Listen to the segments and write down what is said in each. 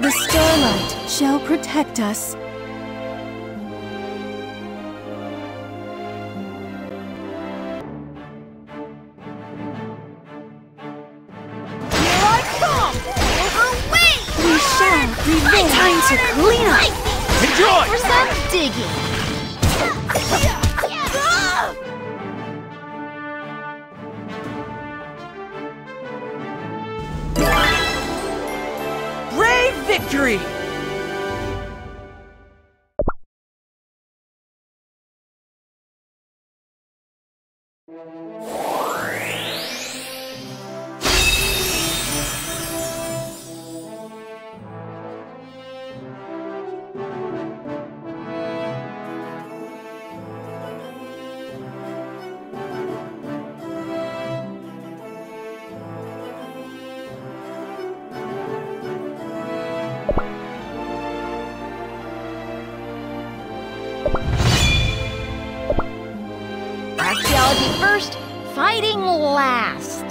The starlight shall protect us. Here I come! Away! We shall prevail. My time's a clean up! Enjoy! For some digging! Victory! Archaeology first, fighting last.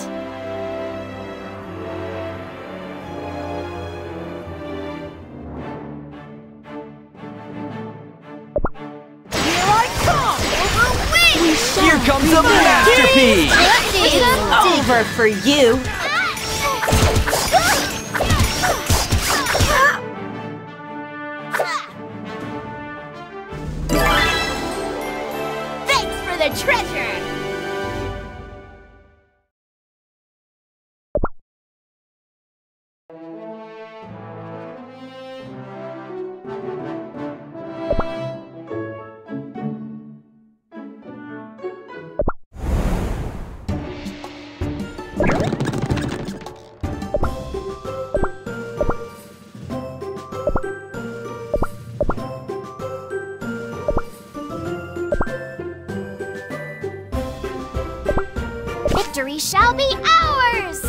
Here I come! Here comes the masterpiece! It's over for you! The treasure! Victory shall be ours!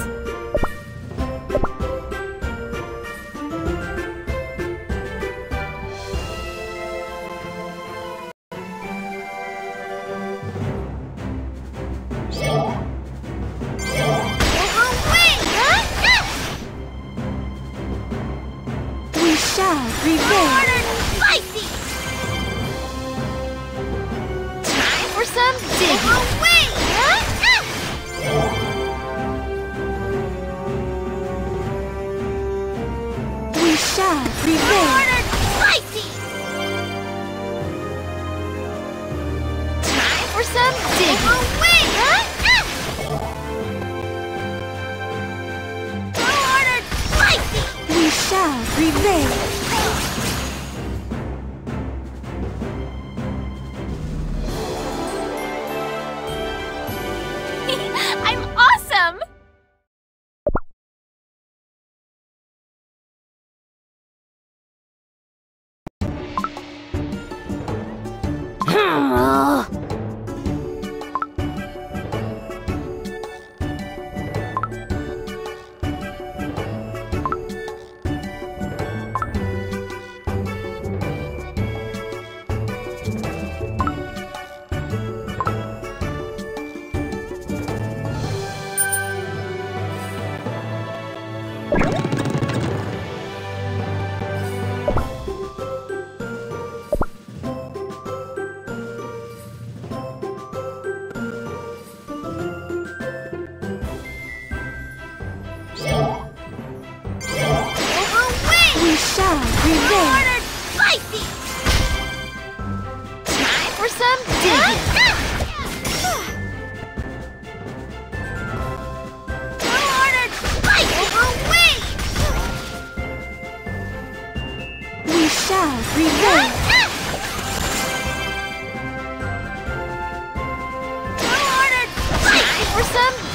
We shall prevail! Spicy! Time for some digging! Time for some digging. We shall prevail. I'm awesome.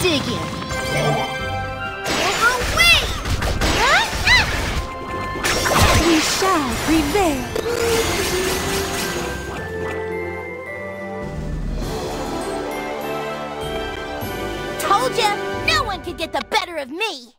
dig in. Away! We shall prevail. Told ya, no one could get the better of me.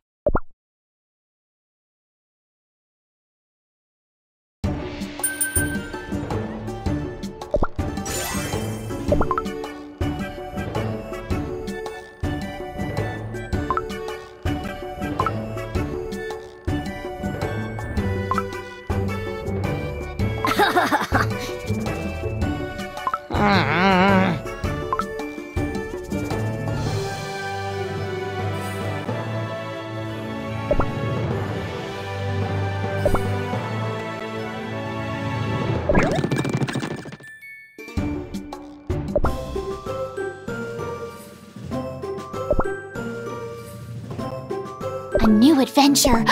A new adventure!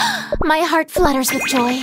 My heart flutters with joy.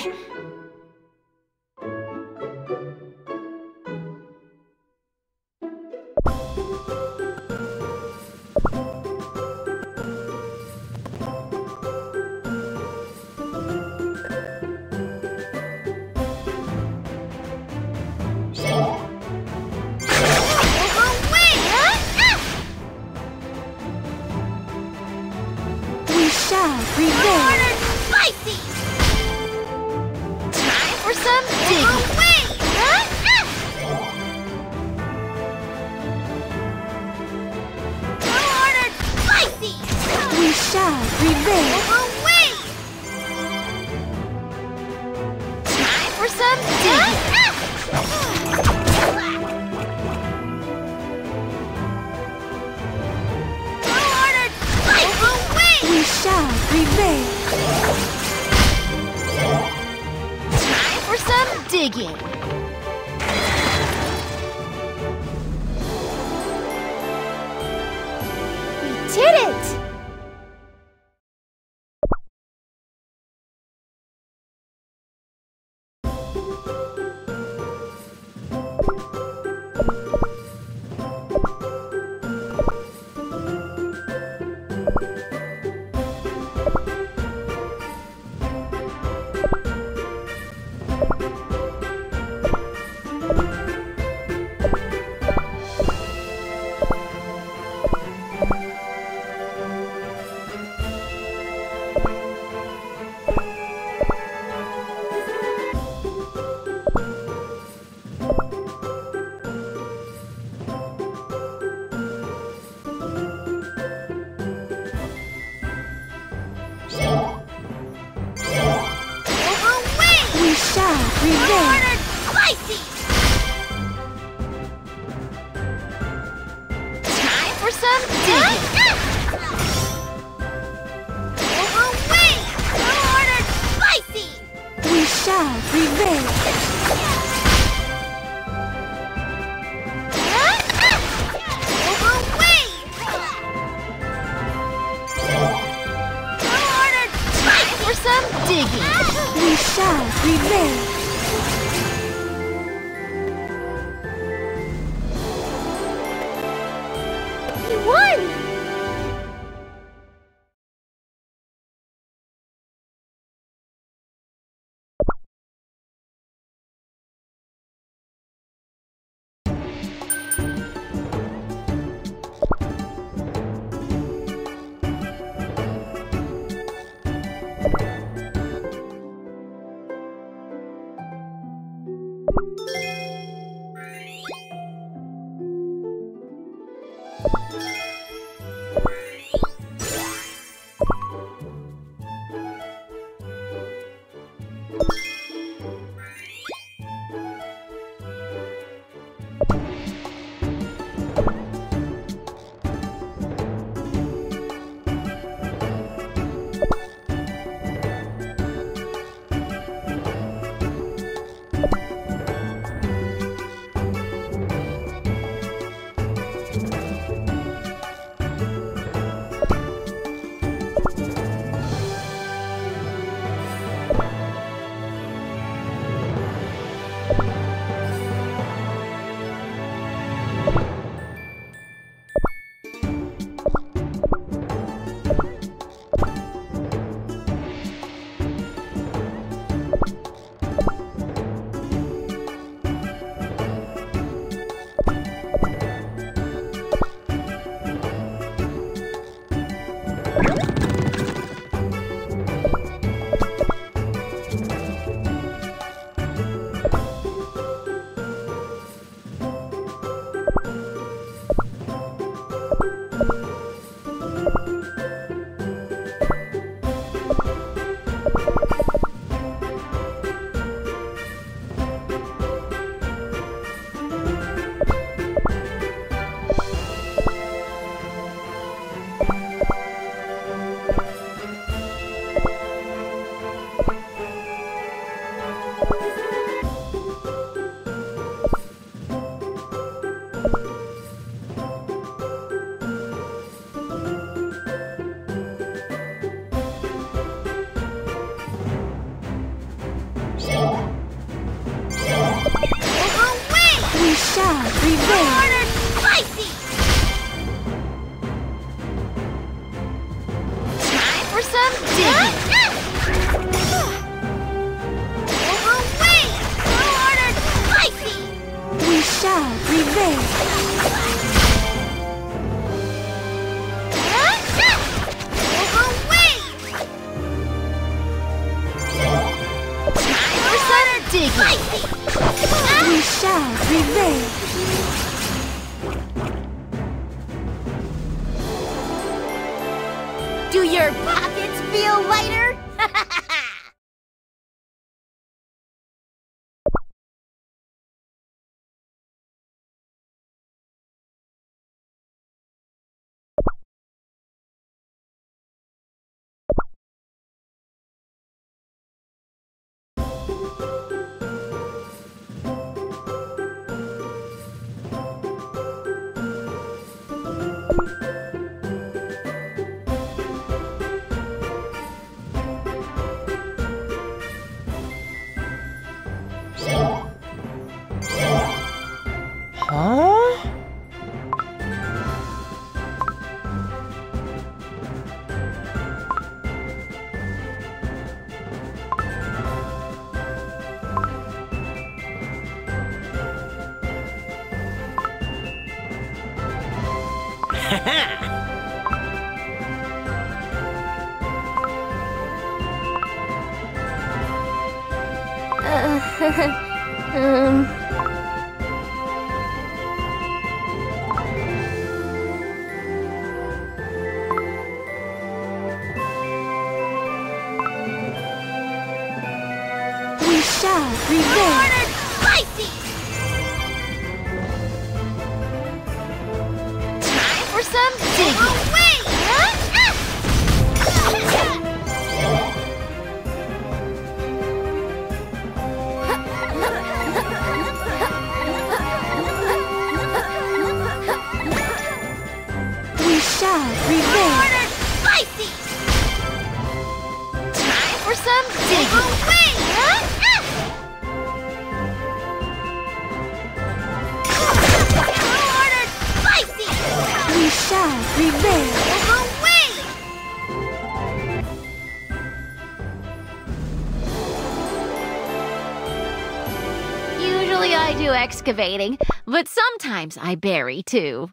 Excavating, but sometimes I bury too.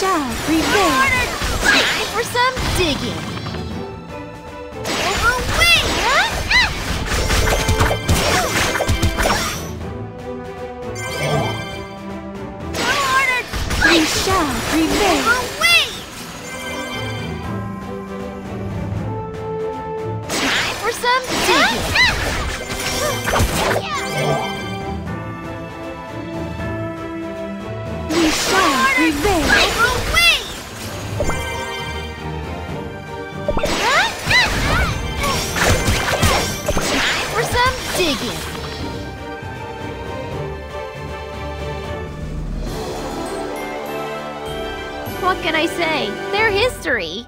shall prevail. Time for some digging. Away, huh? We shall prevail. Away. Time for some digging. We shall prevail. Digging. What can I say? They're history.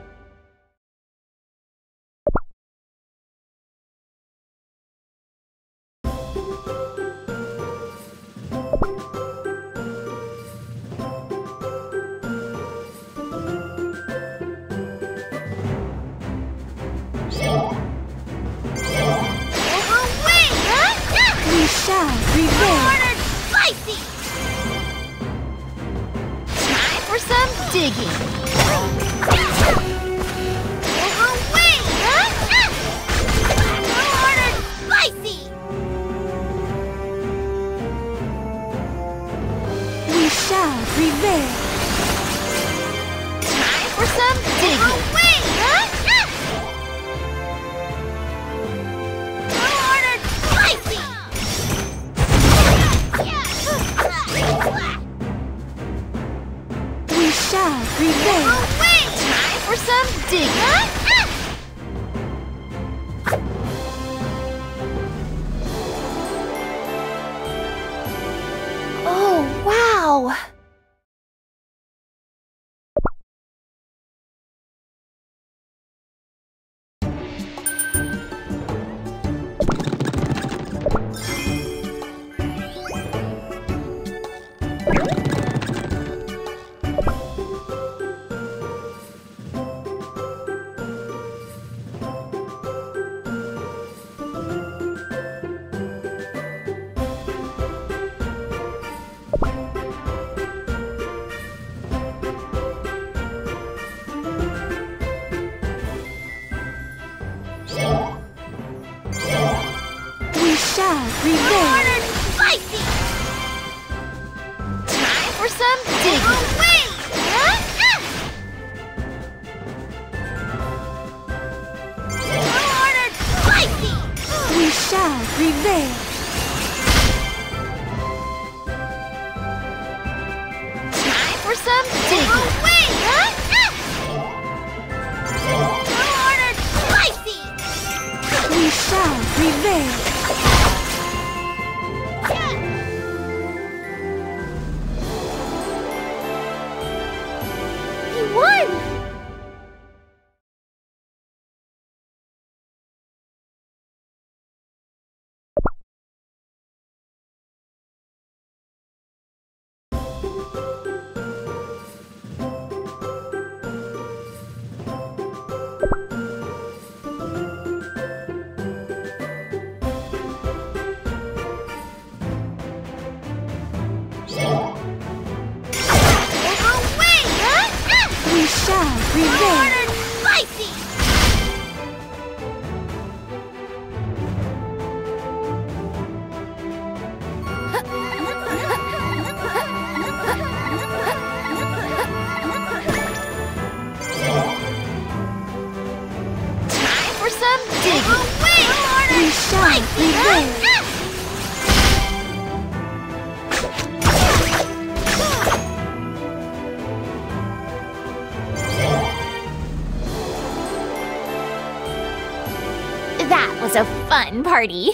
Fun party.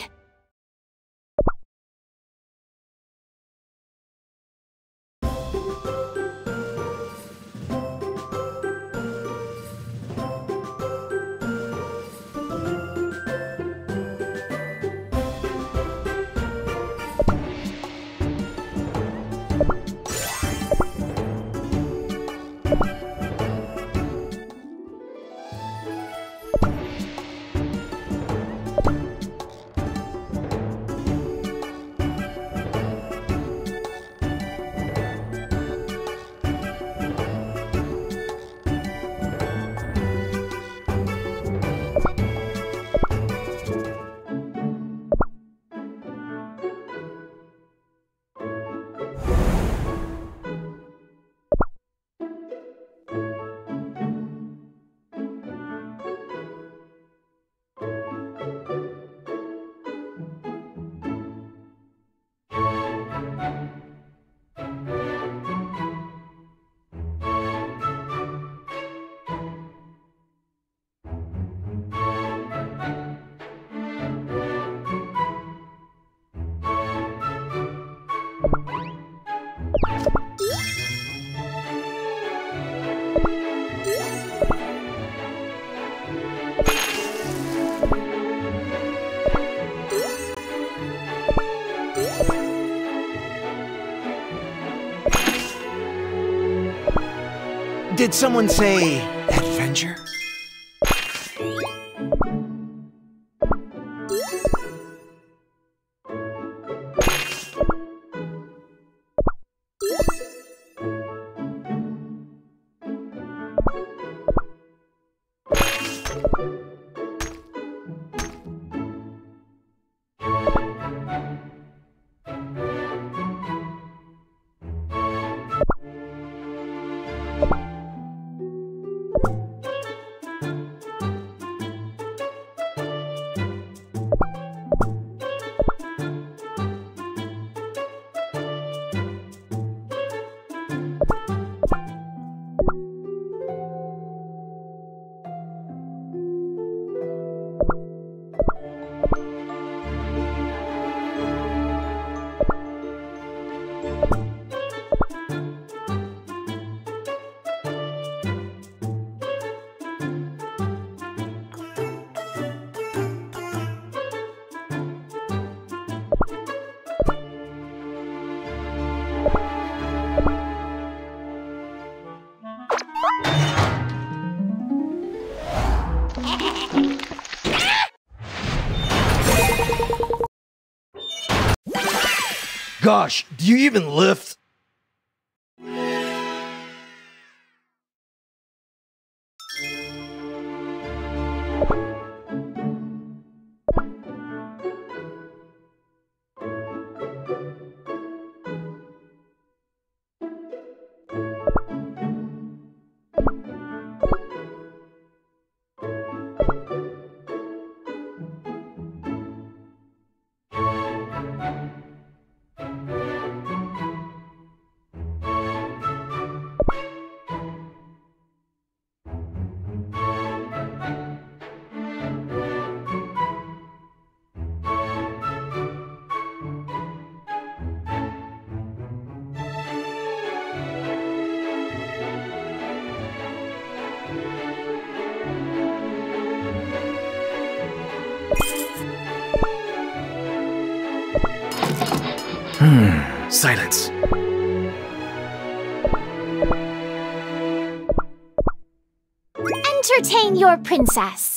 Did someone say adventure? Gosh, do you even lift? Silence. Entertain your princess.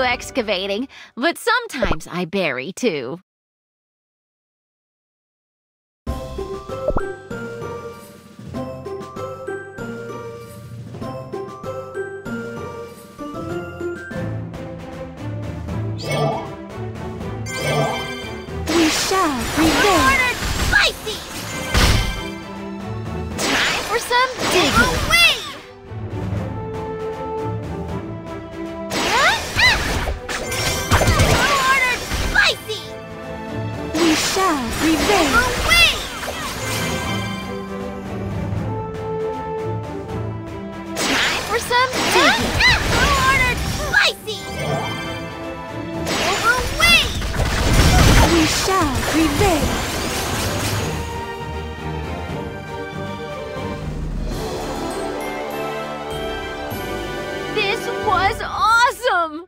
Excavating, but sometimes I bury too. We shall prevail. Ordered spicy. Time for some digging. Away! Time for some digging! Ordered spicy! Away! We shall prevail! This was awesome!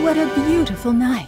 What a beautiful night!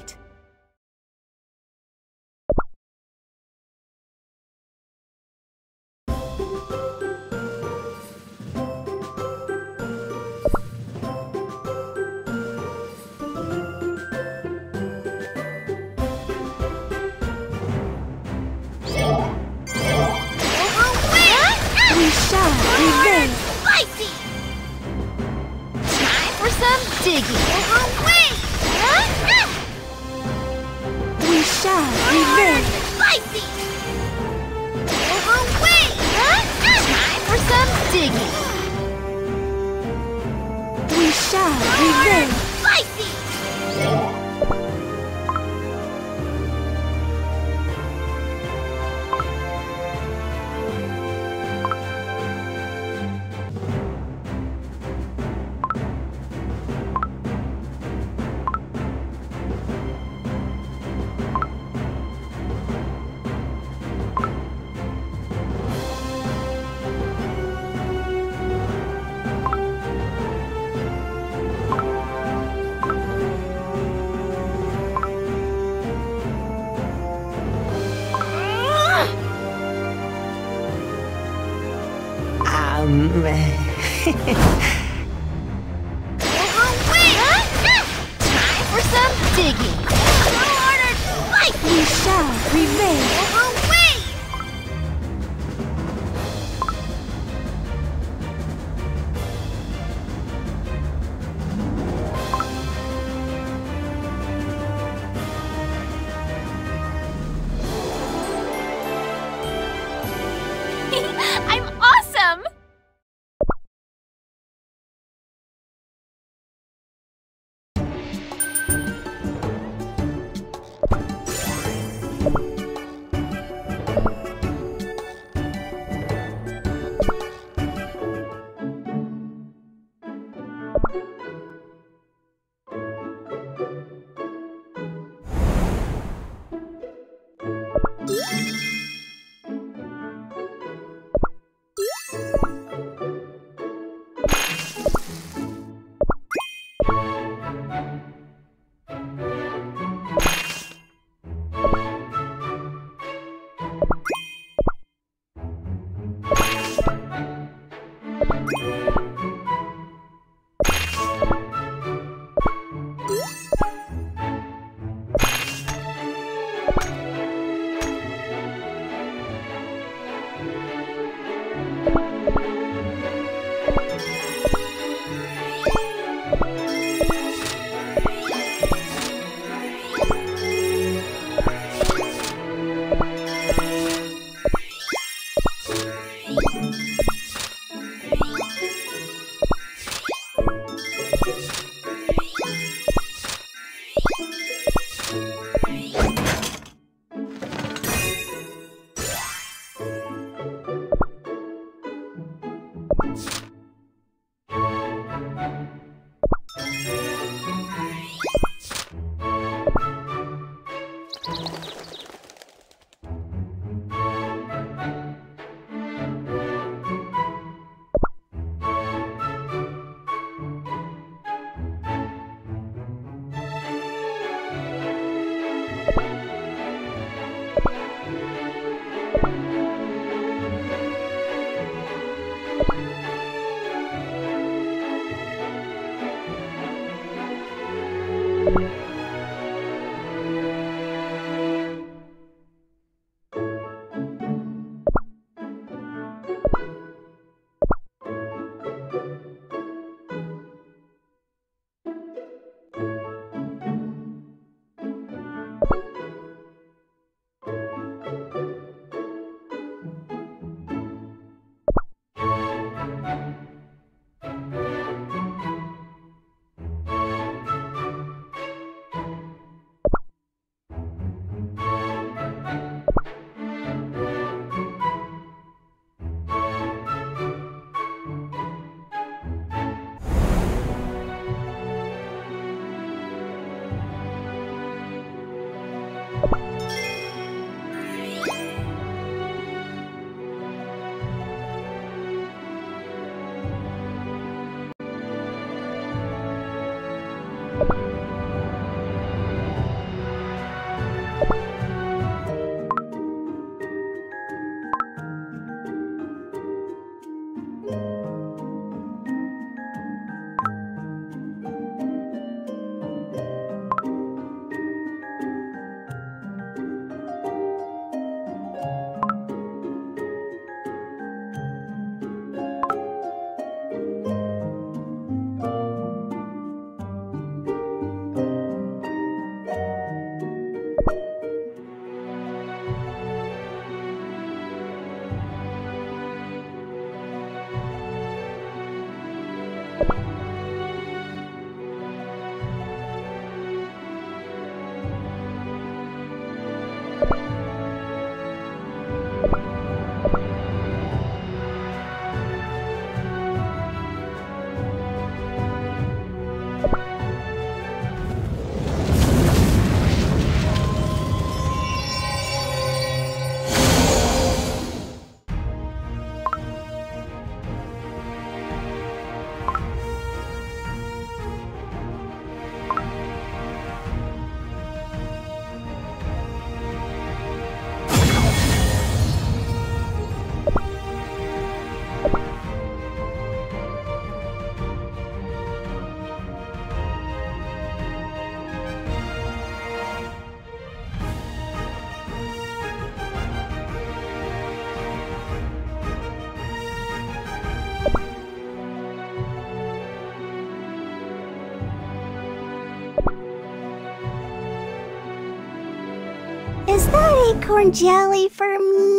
Is that acorn jelly for me?